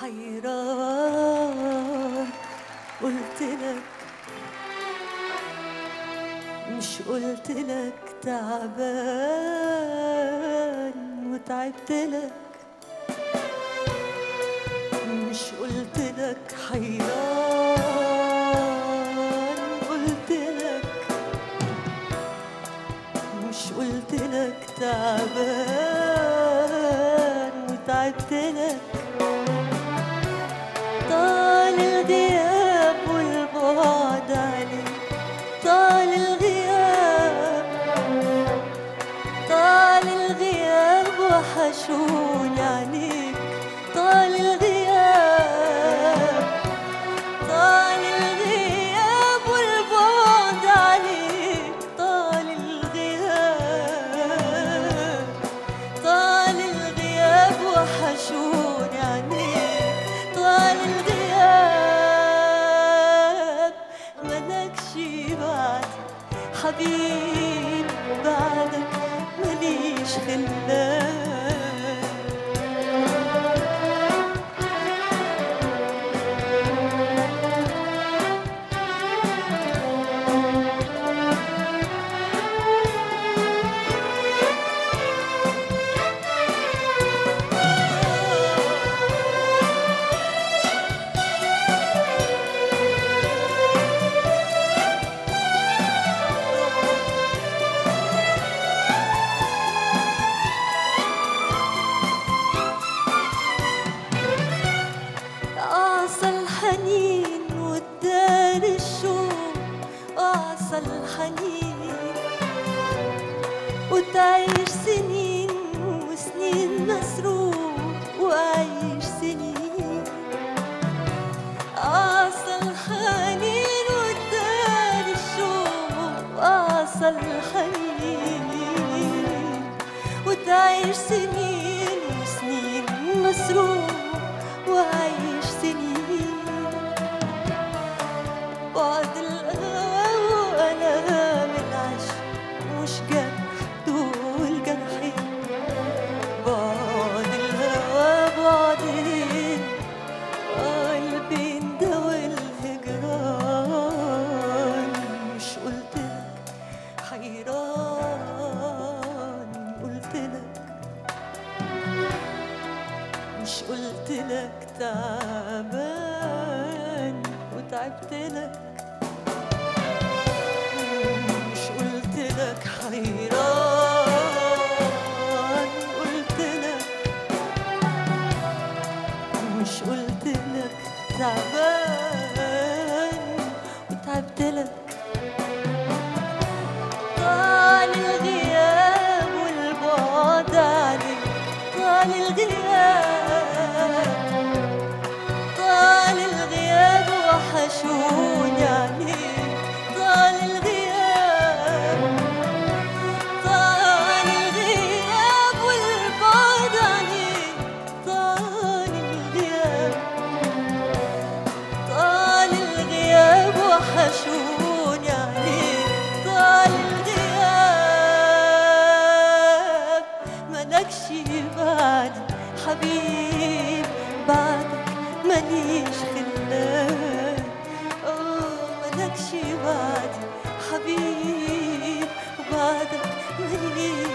حيران. قلتلك مش قلتلك تعبان وتعبتلك، مش قلتلك حيران، قلتلك مش قلتلك تعبان وتعبتلك. طال الغياب والبعد عليك، طال الغياب، طال الغياب وحشوني عليك، طال الغياب، طال الغياب والبعد عليك، طال الغياب، طال الغياب وحشوني عليك، طال الغياب. مالكش بعد حبيب، بعدك ماليش خلاف. وتعيش سنين وسنين مسروق، وعيش سنين عسل حنين ودار الشوق، عسل حنين، وتعيش سنين وسنين مسروق، وعيش سنين بعد القهوة وألام العشق. مش جاي مش قلتلك تعبان وتعبتلك، مش قلتلك حيران، قلتلك مش قلتلك تعبان وتعبتلك. طال الغياب والبعد عليك، طال الغياب، طال الغياب وحشوني عليك، طال الغياب، طال الغياب والبعد عليك، طال الغياب، طال الغياب وحشوني عليك، طال الغياب. مالكش بعدي حبيب، بعدي ماليش خلاف. مالكش بعدي حبيب، بعدك ماليش